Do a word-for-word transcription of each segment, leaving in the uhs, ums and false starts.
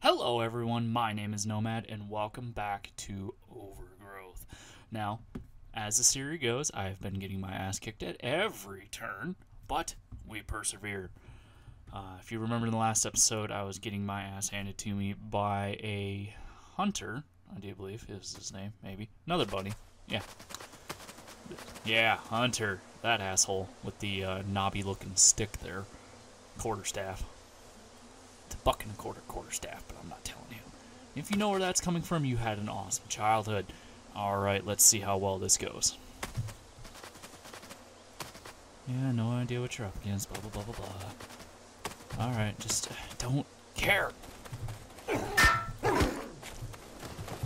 Hello everyone, my name is Nomad, and welcome back to Overgrowth. Now, as the series goes, I've been getting my ass kicked at every turn, but we persevere. Uh, if you remember in the last episode, I was getting my ass handed to me by a hunter, I do believe is his name, maybe. Another buddy, yeah. Yeah, hunter, that asshole with the uh, knobby-looking stick there. Quarterstaff. To buck and a quarter quarterstaff, but I'm not telling you. If you know where that's coming from, you had an awesome childhood. Alright, let's see how well this goes. Yeah, no idea what you're up against, blah, blah, blah, blah, blah. Alright, just uh, don't care.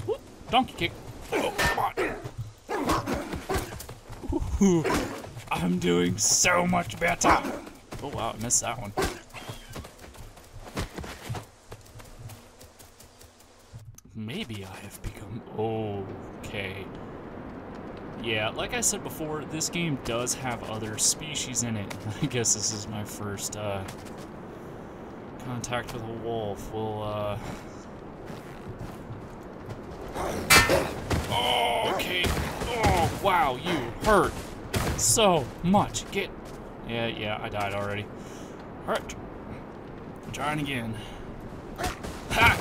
Whoop, donkey kick. Oh, come on. Ooh, I'm doing so much better. Oh, wow, I missed that one. Maybe I have become okay. Yeah, like I said before, this game does have other species in it. I guess this is my first uh, contact with a wolf. We'll, uh... Oh, okay. Oh, wow, you hurt so much. Get... Yeah, yeah, I died already. Alright. Trying again. Ha!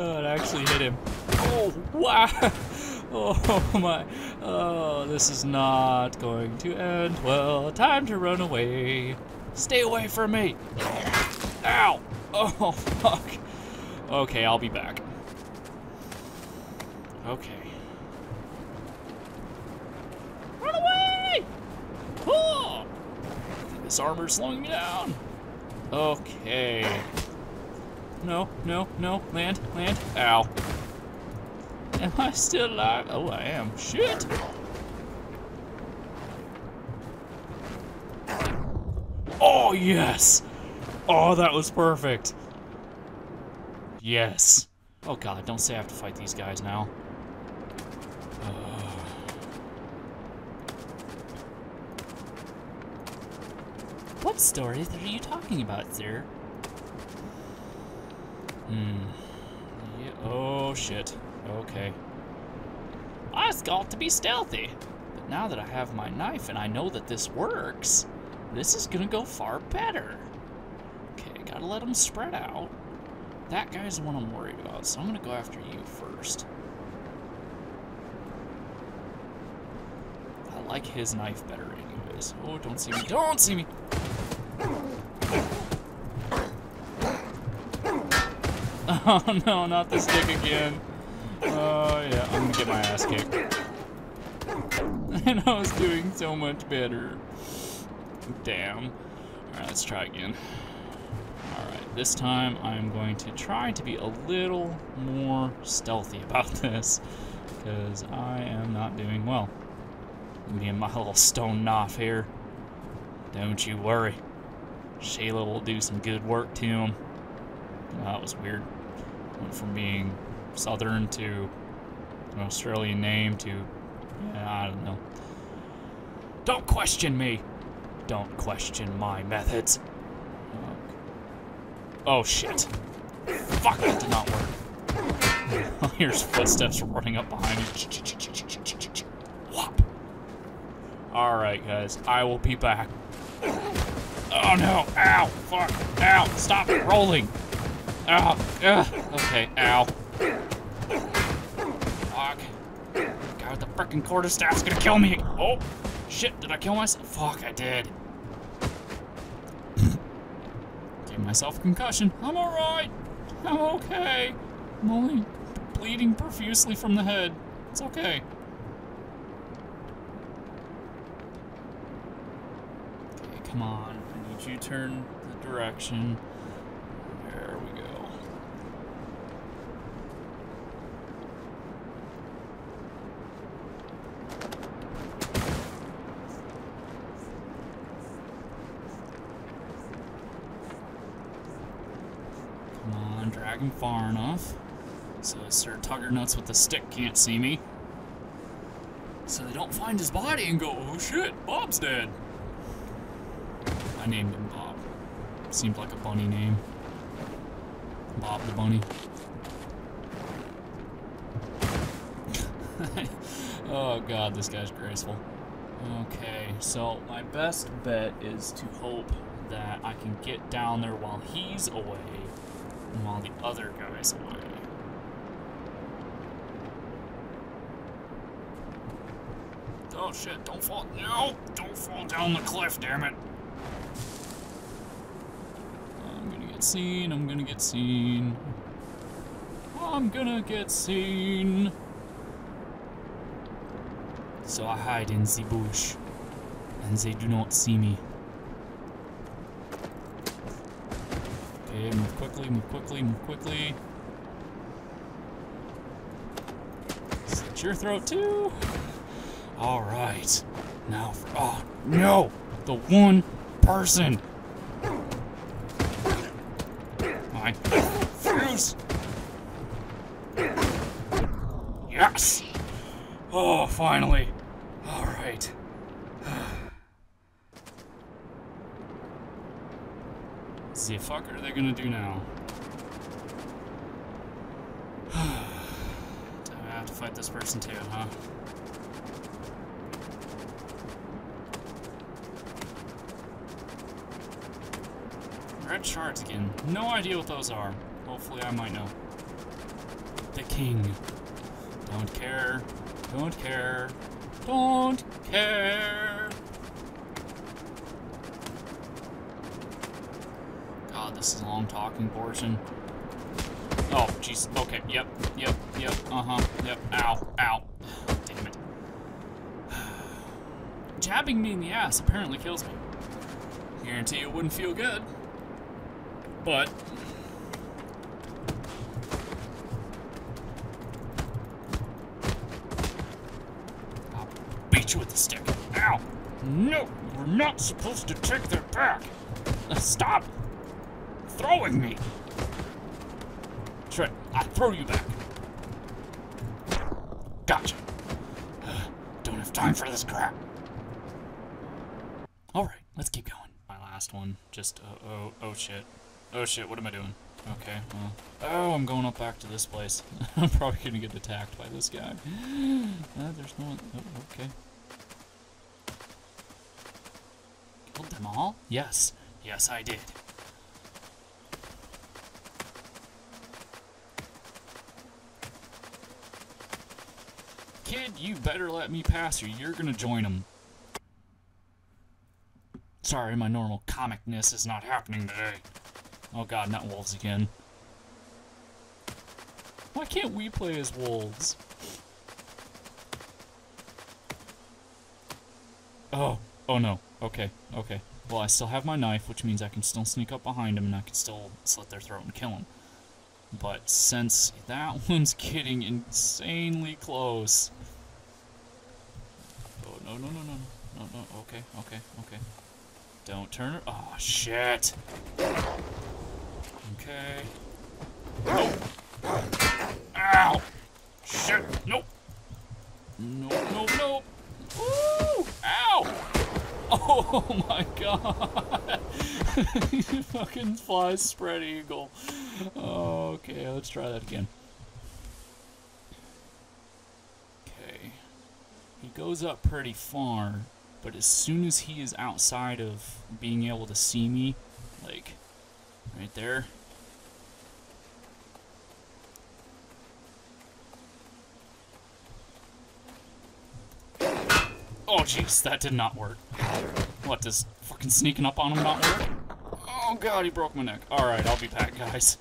Oh, it actually hit him. Oh, wow. Oh, my. Oh, this is not going to end well. Time to run away. Stay away from me. Ow. Oh, fuck. Okay, I'll be back. Okay. Run away. Oh. This armor's slowing me down. Okay. No, no, no, land, land, ow. Am I still alive? Oh, I am. Shit! Oh, yes! Oh, that was perfect. Yes. Oh, God, don't say I have to fight these guys now. Oh. What stories are you talking about, sir? Hmm. Yeah. Oh, shit. Okay. I've got to be stealthy. But now that I have my knife and I know that this works, this is gonna go far better. Okay, gotta let them spread out. That guy's the one I'm worried about, so I'm gonna go after you first. I like his knife better anyways. Oh, don't see me. Don't see me! Oh no, not this dick again. Oh yeah, I'm gonna get my ass kicked. And I was doing so much better. Damn. Alright, let's try again. Alright, this time I'm going to try to be a little more stealthy about this. Because I am not doing well. Me and my little stone knife here. Don't you worry. Shayla will do some good work to him. Oh, that was weird. Went from being Southern to an Australian name to, yeah, I don't know. Don't question me. Don't question my methods. Oh, shit. Fuck, that did not work. Here's footsteps running up behind me. Whop. Alright, guys. I will be back. Oh, no. Ow. Fuck. Ow. Stop rolling. Ow! Ugh. Okay, ow. Fuck. God, the frickin' quarterstaff's gonna kill me! Oh! Shit, did I kill myself? Fuck, I did. Gave myself a concussion. I'm alright! I'm okay! I'm only bleeding profusely from the head. It's okay. Okay, come on. I need you to turn the direction. There we go. Drag him far enough so Sir Tuggernuts with the stick can't see me. So they don't find his body and go, oh shit, Bob's dead. I named him Bob. Seemed like a funny name. Bob the bunny. Oh god, this guy's graceful. Okay, so my best bet is to hope that I can get down there while he's away and while the other guy's away. Oh shit, don't fall. No! Don't fall down the cliff, damn it! I'm gonna get seen, I'm gonna get seen. I'm gonna get seen! So I hide in the bush, and they do not see me. Okay, move quickly, move quickly, move quickly. Slit your throat too! Alright, now for- oh, no! The one person! My fuse! Yes! Oh, finally! Alright. The fuck are they gonna do now? I have to fight this person too, huh? Red shards again. No idea what those are. Hopefully I might know. The king. Don't care. Don't care. Don't care. God, this is a long talking portion. Oh, jeez. Okay. Yep. Yep. Yep. Uh-huh. Yep. Ow. Ow. Damn it. Jabbing me in the ass apparently kills me. Guarantee it wouldn't feel good. But I'll beat you with the stick. Ow! No, you're not supposed to take that back. Stop throwing me. Trick, I throw you back. Gotcha. Uh, don't have time for this crap. All right, let's keep going. My last one. Just uh, oh oh shit. Oh shit, what am I doing? Okay, well. Oh, I'm going up back to this place. I'm probably gonna get attacked by this guy. Uh, there's no one. Oh, okay. Killed them all? Yes. Yes, I did. Kid, you better let me pass or you're gonna join them. Sorry, my normal comicness is not happening today. Oh god, not wolves again. Why can't we play as wolves? Oh, oh no. Okay, okay. Well, I still have my knife, which means I can still sneak up behind them and I can still slit their throat and kill them. But since that one's getting insanely close... Oh, no, no, no, no, no, no, no, okay, okay, okay. Don't turn her. Oh, shit. Okay. Nope. Ow. Shit. Nope. Nope, nope, nope. Woo. Ow. Oh, my God. Fucking flies spread eagle. Okay, let's try that again. Okay. He goes up pretty far. But as soon as he is outside of being able to see me, like, right there. Oh, jeez, that did not work. What, does fucking sneaking up on him not work? Oh, God, he broke my neck. Alright, I'll be back, guys.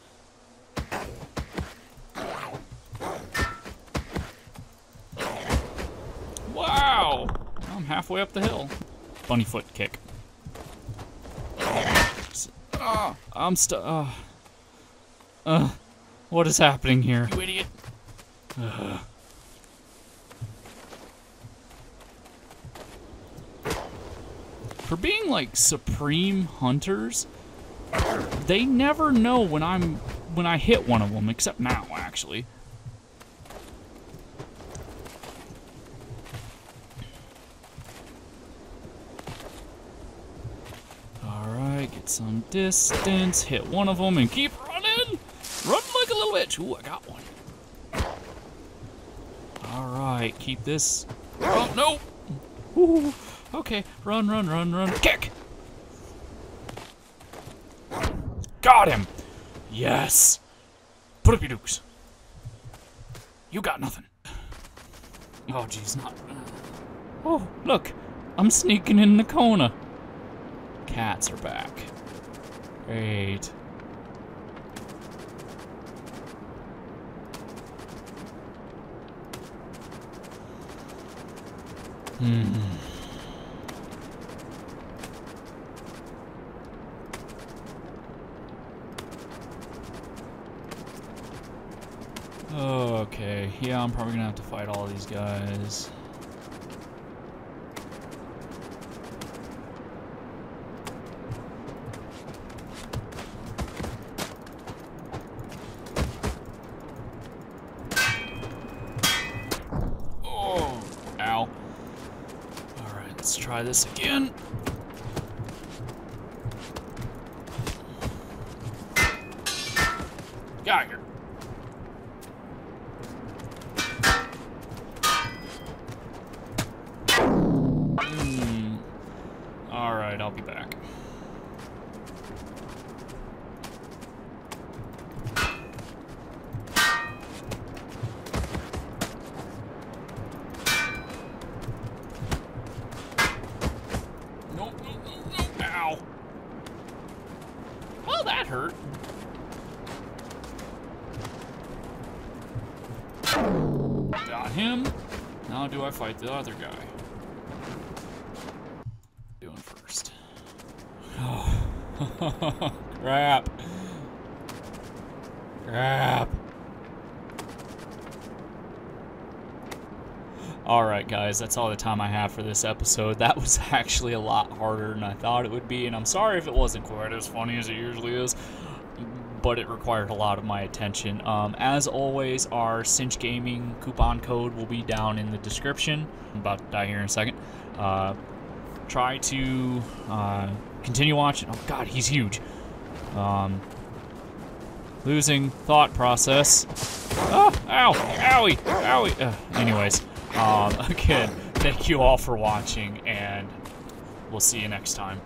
Wow! I'm halfway up the hill. Bunny foot kick. Oh, I'm stuck. Oh. Uh, what is happening here? You idiot. Uh. For being like supreme hunters, they never know when I'm when I hit one of them, except now actually. Some distance, hit one of them and keep running! Run! Cinch. Ooh, I got one. Alright, keep this. Oh, no! Ooh, okay, run, run, run, run. Kick! Got him! Yes! Put up your dukes. You got nothing. Oh, geez, not. Oh, look! I'm sneaking in the corner. Cats are back. Great. Hmm. Okay, yeah, I'm probably gonna have to fight all these guys. Try this again. Got her. Mm. All right, I'll be back. Hurt. Got him. Now do I fight the other guy? Do him first. Oh. Crap. Crap. Alright guys, that's all the time I have for this episode. That was actually a lot harder than I thought it would be, and I'm sorry if it wasn't quite as funny as it usually is, but it required a lot of my attention. Um, as always, our Cinch Gaming coupon code will be down in the description. I'm about to die here in a second. Uh, try to uh, continue watching. Oh god, he's huge. Um, losing thought process. Oh, ow, owie, owie. Uh, anyways. Um, again, thank you all for watching, and we'll see you next time.